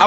I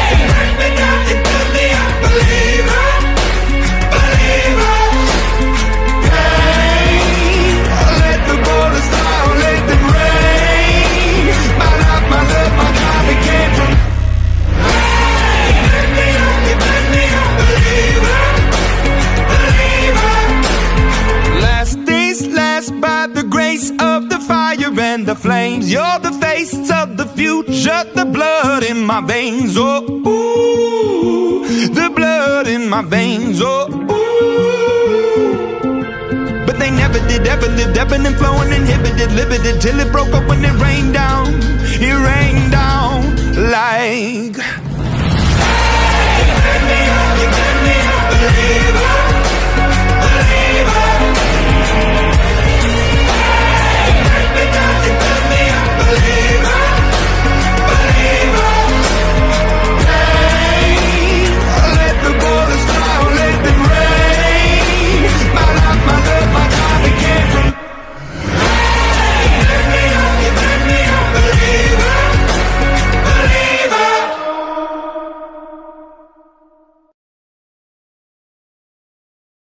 believer. Hey, let the borders down, let them rain. My love, my God, it came from. Hey, you bring me up, believer, believer. Last things last, by the grace of the fire and the flames, you're the face of the future, the blood in my veins. Oh, ooh, the blood in my veins. Oh, ooh. But they never did, ever lived, ebbing and flowing, inhibited, limited, till it broke up when it rained down. It rained down like. Hey, you bring me up, believer.